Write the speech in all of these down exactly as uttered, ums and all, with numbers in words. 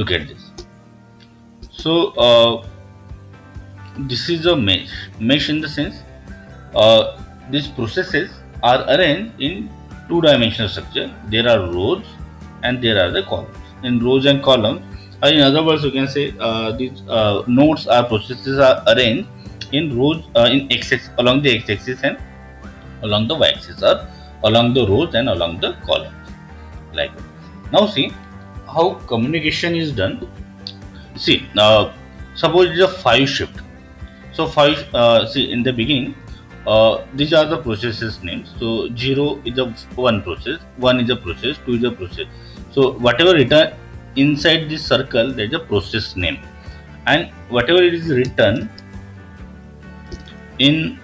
look at this. So uh, this is a mesh. Mesh in the sense uh, these processes are arranged in two-dimensional structure. There are rows and there are the columns. In rows and columns, or in other words, you can say uh, these uh, nodes or processes are arranged in rows uh, in x-axis, along the x-axis and along the y-axis, or along the rows and along the columns, like that. Now see how communication is done. See now, uh, suppose it is a five shift. So five. Uh, see in the beginning, uh, these are the processes names. So zero is a one process, one is a process, two is a process. So whatever written inside this circle, there is a process name, and whatever it is written in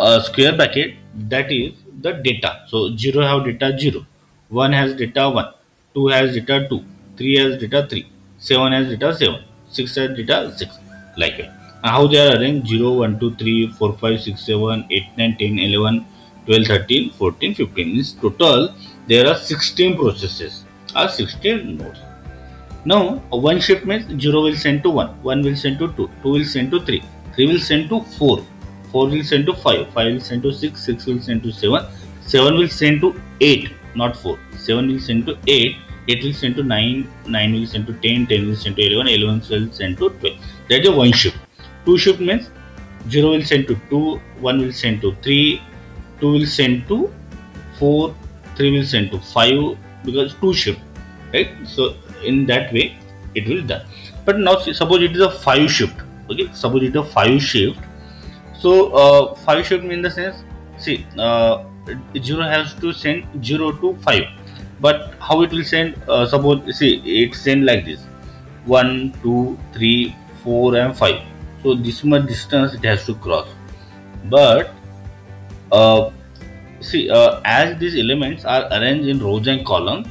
a square bracket, that is the data. So zero have data zero, one has data one, two has data two, three has data three, seven has data seven, six has data six, like it. And how they are arranged: zero, one, two, three, four, five, six, seven, eight, nine, ten, eleven, twelve, thirteen, fourteen, fifteen. In total, there are sixteen processes or sixteen nodes. Now, one shift means zero will send to one, one will send to two, two will send to three, three will send to four, four will send to five, five will send to six, six will send to seven, seven will send to eight, not four, seven will send to eight, eight will send to nine, nine will send to ten, ten will send to eleven, eleven will send to twelve. That is a one shift. Two shift means zero will send to two, one will send to three, two will send to four, three will send to five, because two shift, right? So in that way it will done. But now suppose it is a five shift. Okay, suppose it is a five shift. So uh, five shift means the sense, see uh, zero has to send zero to five. But how it will send? Uh, suppose see it send like this: one, two, three, four, and five. So this much distance it has to cross. But uh, see uh, as these elements are arranged in rows and columns,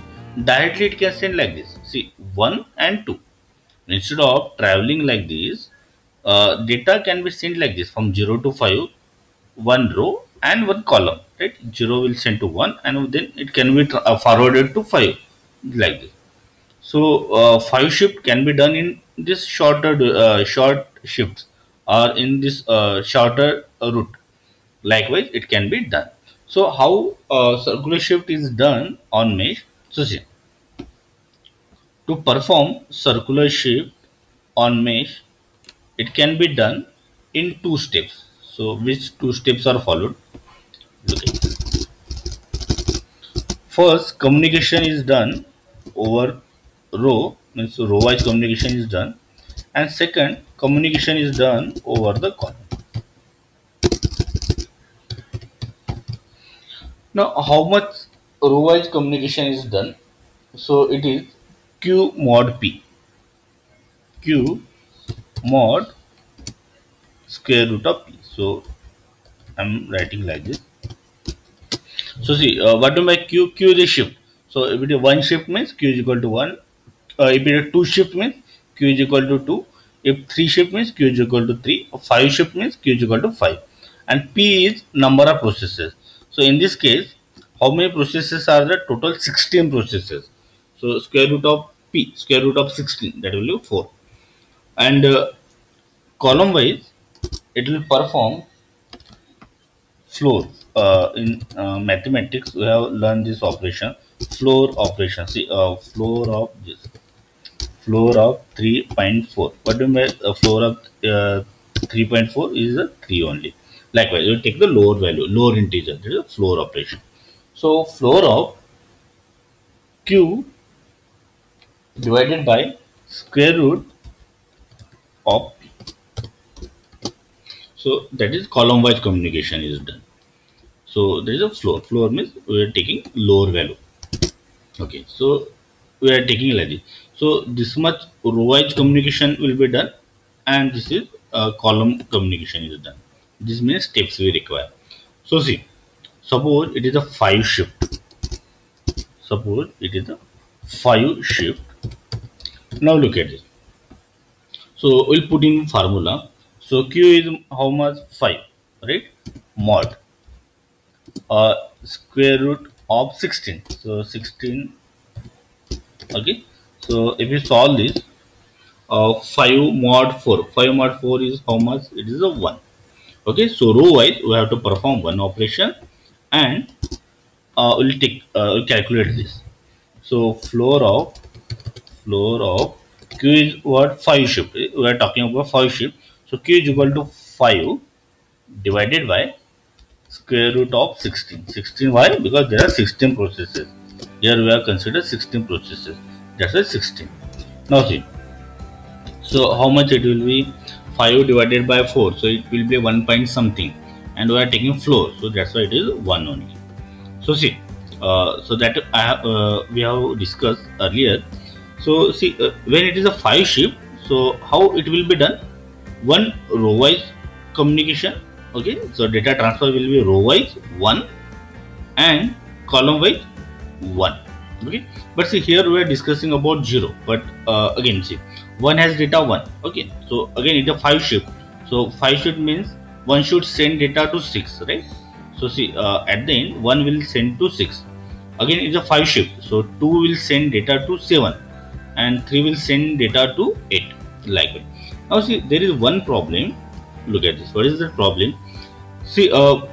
directly it can send like this. See one and two. Instead of traveling like this, uh, data can be sent like this from zero to five, one row and one column. Right? zero will send to one, and then it can be uh, forwarded to five, like this. So uh, five shift can be done in this shorter uh, short shifts, or in this uh, shorter route. Likewise, it can be done. So how uh, circular shift is done on mesh? So see, to perform circular shift on mesh, it can be done in two steps. So which two steps are followed? Okay. First, communication is done over row, means row wise communication is done, and second, communication is done over the column. Now, how much row wise communication is done? So it is Q mod P. Q mod square root of P. So I'm writing like this. So see, uh, what do I mean by Q? Q is a shift. So if it is one shift means Q is equal to one. Uh, if it is two shift means Q is equal to two. If three shift means Q is equal to three. Five shift means Q is equal to five. And P is number of processes. So in this case, how many processes are there? Total sixteen processes. So square root of P, square root of sixteen, that will be four. And uh, column wise, it will perform floor. Uh, in uh, mathematics, we have learned this operation, floor operation. See, uh, floor of this, floor of three point four. What do you mean? Uh, floor of uh, three point four is a three only. Likewise, you take the lower value, lower integer. That is a floor operation. So, floor of Q divided by square root of P. So, that is column-wise communication is done. So there is a floor. Floor means we are taking lower value. Okay, so we are taking like this. So this much row-wise communication will be done, and this is uh, column communication is done. This means steps we require. So see, suppose it is a five shift. Suppose it is a five shift. Now look at this. So we'll put in formula. So Q is how much? Five, right? Mod. Uh, square root of sixteen. So sixteen. Okay. So if you solve this, of five mod four. five mod four is how much? It is a one. Okay, so row wise we have to perform one operation, and uh, we'll take uh, we'll calculate this. So floor of floor of Q is what? Five shift. We are talking about five shift. So Q is equal to five divided by square root of sixteen. sixteen why? Because there are sixteen processes. Here we are considered sixteen processes. That's a sixteen. Now see. So how much it will be? Five divided by four. So it will be one point something. And we are taking floor. So that's why it is one only. So see. Uh, so that I have, uh, we have discussed earlier. So see, uh, when it is a five shift, so how it will be done? One row wise communication. Okay, so data transfer will be row wise one and column wise one. Okay, but see, here we are discussing about zero, but uh, again see, one has data one. Okay, so again it's a five shift. So five shift means one should send data to six, right? So see, uh, at the end one will send to six. Again it's a five shift, so two will send data to seven and three will send data to eight, like that. Now see, there is one problem. Look at this. What is the problem? See, uh,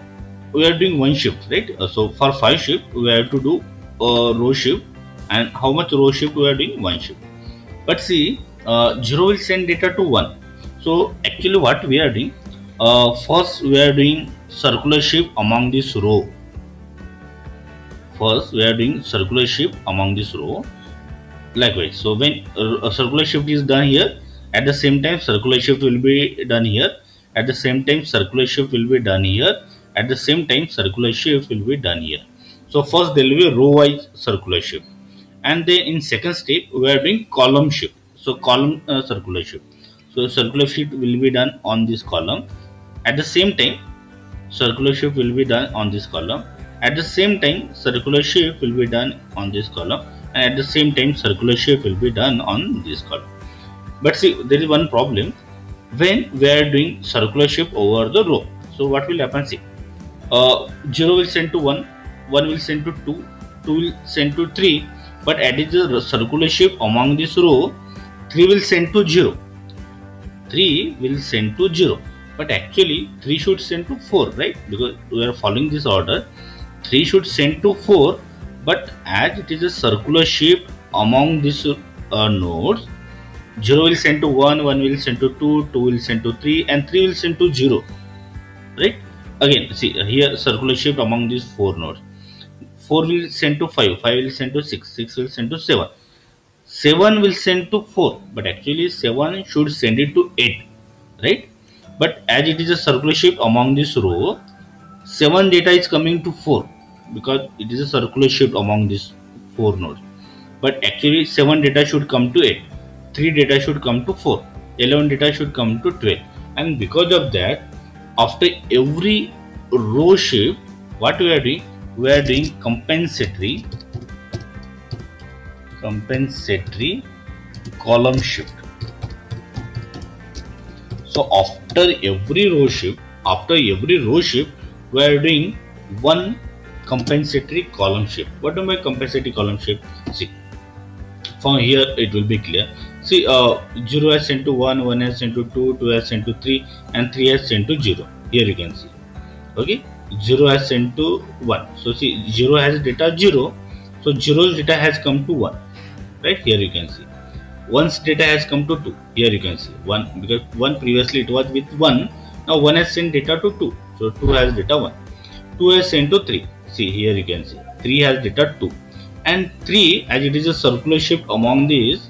we are doing one shift, right? Uh, so for five shift, we have to do uh, row shift, and how much row shift we are doing? One shift. But see, uh, zero will send data to one. So actually, what we are doing? Uh, first, we are doing circular shift among this row. First, we are doing circular shift among this row. Likewise, so when uh, circular shift is done here, at the same time circular shift will be done here. At the same time circular shift will be done here. At the same time circular shift will be done here. So first there will be row wise circular shift, and then in second step we are doing column shift. So column uh, circular shift. So circular shift will be done on this column. At the same time circular shift will be done on this column. At the same time circular shift will be done on this column, and at the same time circular shift will be done on this column. But see, there is one problem. When we are doing circular shift over the row, so what will happen? See, uh, zero will send to one, one will send to two, two will send to three, but at the circular shift among this row, three will send to zero, three will send to zero, but actually three should send to four, right? Because we are following this order. three should send to four, but as it is a circular shift among these uh, nodes, zero will send to one, one will send to two, two will send to three, and three will send to zero, right? Again, see, here circular shift among these four nodes. four will send to five, five will send to six, six will send to seven, seven will send to four, but actually seven should send it to eight, right? But as it is a circular shift among this row, seven data is coming to four because it is a circular shift among these four nodes. But actually seven data should come to eight. three data should come to four, eleven data should come to twelve, and because of that, after every row shift, what we are doing? We are doing compensatory, compensatory column shift. So after every row shift, after every row shift, we are doing one compensatory column shift. What do I mean compensatory column shift? See, from here it will be clear. See, uh, zero has sent to one, one has sent to two, two has sent to three, and three has sent to zero. Here you can see. Okay, zero has sent to one. So see, zero has data zero. So zero's data has come to one. Right, here you can see. one's data has come to two. Here you can see one, because one previously it was with one. Now one has sent data to two. So two has data one. two has sent to three. See, here you can see. three has data two. And three, as it is a circular shift among these,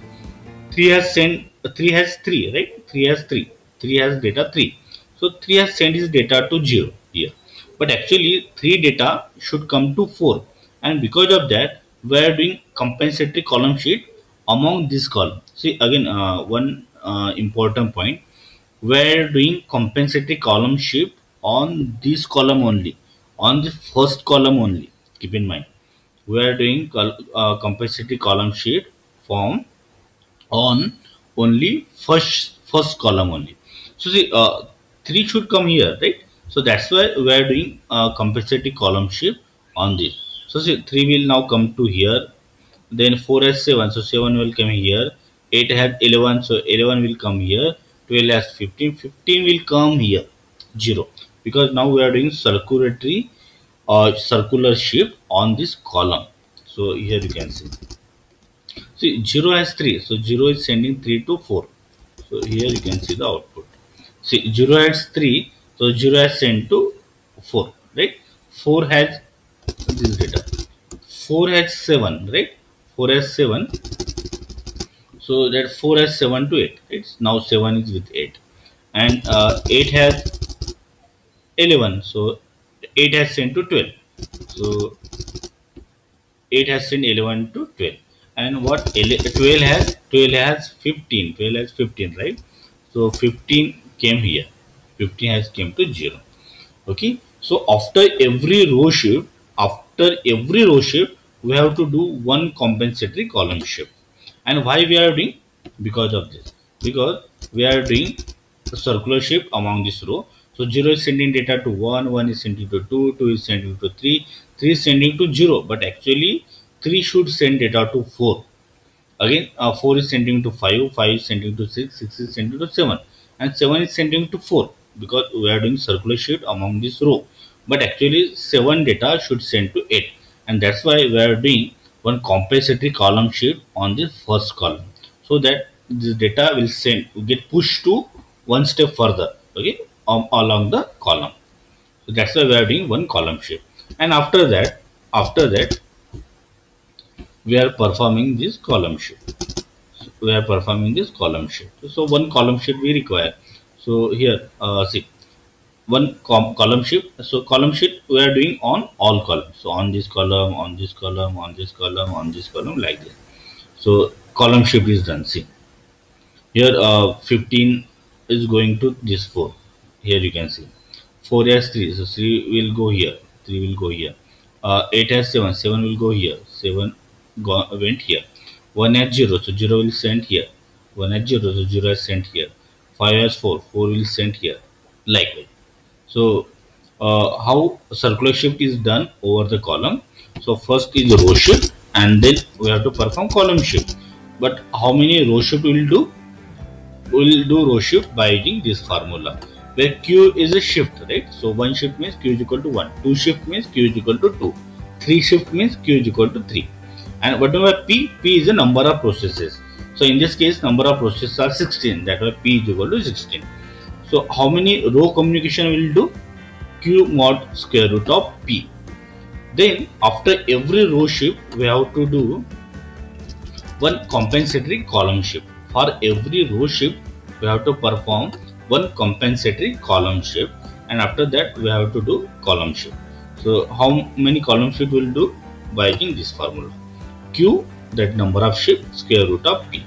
three has sent, three has three, right? three has three, three has data three. So three has sent his data to zero here. But actually three data should come to four. And because of that, we are doing compensatory column shift among this column. See, again, uh, one uh, important point. We are doing compensatory column shift on this column only, on the first column only. Keep in mind. We are doing uh, compensatory column shift form on only first first column only. So see, uh, three should come here, right? So that's why we are doing uh, compensatory column shift on this. So see, three will now come to here, then four has seven, so seven will come here, eight have eleven, so eleven will come here. twelve has fifteen, fifteen will come here, zero, because now we are doing circulatory or circular shape on this column. So here you can see, see zero has three, so zero is sending three to four. So here you can see the output. See zero has three, so zero has sent to four, right? four has this data. four has seven, right? four has seven. So that four has seven to eight. It's now seven is with eight, and uh, eight has eleven. So eight has sent to twelve. So eight has sent eleven to twelve. And what twelve has? twelve has fifteen. twelve has fifteen, right? So fifteen came here. fifteen has came to zero. Okay. So after every row shift, after every row shift, we have to do one compensatory column shift. And why we are doing? Because of this. Because we are doing a circular shift among this row. So zero is sending data to one, one is sending to two, two is sending to three, three is sending to zero. But actually three should send data to four. Again, uh, four is sending to five, five is sending to six, six is sending to seven. And seven is sending to four. Because we are doing circular shift among this row, but actually seven data should send to eight, and that's why we are doing one compensatory column shift on the first column, so that this data will send will get pushed to one step further, okay, um, along the column. So that's why we are doing one column shift, and after that, after that, we are performing this column shift. So we are performing this column shift. So one column shift we require. So here, uh, see, one com column shift. So column shift we are doing on all columns. So on this column, on this column, on this column, on this column, like this. So column shift is done. See, here uh, fifteen is going to this four. Here you can see, four has three, so three will go here, three will go here. Uh, eight has seven, seven will go here, seven go went here. One has zero, so zero will send here. One has zero, so zero is sent here. five has four, four will send here, likewise. So uh, how circular shift is done over the column? So first is row shift, and then we have to perform column shift. But how many row shift will do? We'll do row shift by using this formula, where Q is a shift, right? So one shift means Q is equal to one, two shift means Q is equal to two, three shift means Q is equal to three. And whatever P, P is the number of processes. So in this case, number of processes are sixteen, that why P is equal to sixteen. So how many row communication will do? Q mod square root of P. Then after every row shift, we have to do one compensatory column shift. For every row shift, we have to perform one compensatory column shift, and after that we have to do column shift. So how many column shift will do? By using this formula, Q, that number of shift, square root of P.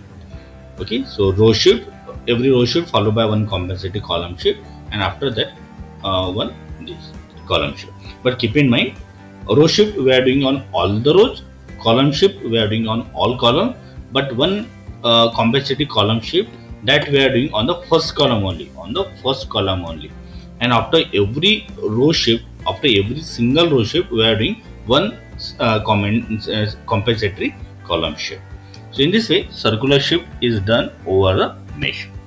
Okay, so row shift, every row shift followed by one compensatory column shift, and after that uh, one this column shift. But keep in mind, row shift we are doing on all the rows, column shift we are doing on all column, but one uh, compensatory column shift that we are doing on the first column only, on the first column only. And after every row shift, after every single row shift, we are doing one uh, comment, uh, compensatory column shift. So in this way, circular shift is done over a mesh.